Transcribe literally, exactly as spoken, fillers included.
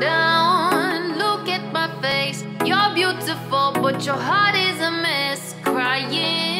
down, look at my face. You're beautiful, but your heart is a mess. Crying.